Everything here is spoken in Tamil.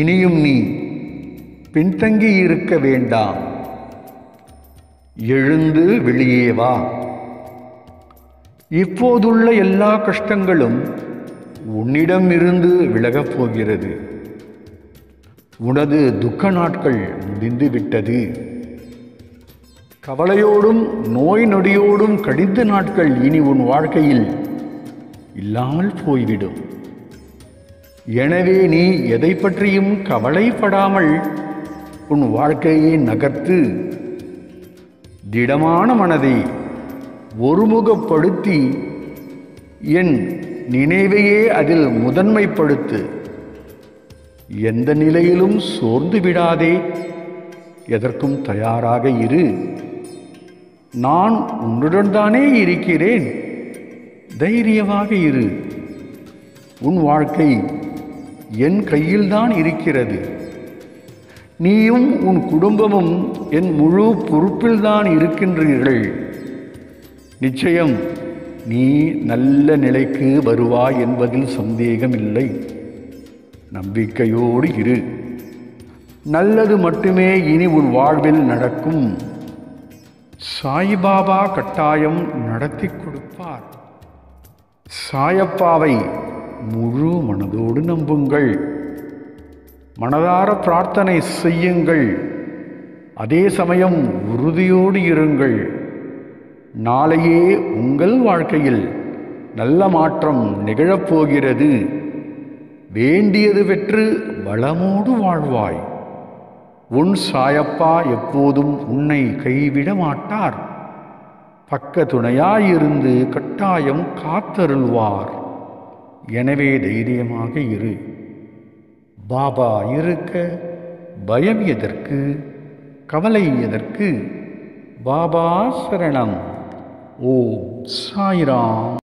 இனியும் நீ பின்தங்கியிருக்க வேண்டாம், எழுந்து வெளியே வா. இப்போதுள்ள எல்லா கஷ்டங்களும் உன்னிடம் இருந்து விலகப் போகிறது. உனது துக்க நாட்கள் முடிந்துவிட்டது. கவலையோடும் நோய் நொடியோடும் கடிந்த நாட்கள் இனி உன் வாழ்க்கையில் இல்லாமல் போய்விடும். எனவே நீ எதை பற்றியும் கவலைப்படாமல் உன் வாழ்க்கையை நகர்த்து திடமான மனதை ஒருமுகப்படுத்தி என் நினைவையே அதில் முதன்மைப்படுத்து. எந்த நிலையிலும் சோர்ந்து விடாதே, எதற்கும் தயாராக இரு. நான் உன்னுடன் தானே இருக்கிறேன், தைரியமாக இரு. உன் வாழ்க்கை என் கையில்தான் இருக்கிறது. நீயும் உன் குடும்பமும் என் முழு பொறுப்பில்தான் இருக்கின்றீர்கள். நிச்சயம் நீ நல்ல நிலைக்கு வருவாய் என்பதில் சந்தேகமில்லை. நம்பிக்கையோடு இரு. நல்லது மட்டுமே இனி உன் வாழ்வில் நடக்கும். சாய்பாபா கட்டாயம் நடத்தி கொடுப்பார். சாயப்பாவை முழு மனதோடு நம்புங்கள். மனதார பிரார்த்தனை செய்யுங்கள். அதே சமயம் உறுதியோடு இருங்கள். நாளையே உங்கள் வாழ்க்கையில் நல்ல மாற்றம் நிகழப்போகிறது. வேண்டியது பெற்று வளமோடு வாழ்வாய். உன் சாயப்பா எப்போதும் உன்னை கைவிட மாட்டார். பக்க துணையாயிருந்து கட்டாயம் காத்தருள்வார். எனவே தைரியமாக இரு. பாபா இருக்க பயம் எதற்கு, கவலை எதற்கு? பாபா சரணம். ஓம் சாய்ராம்.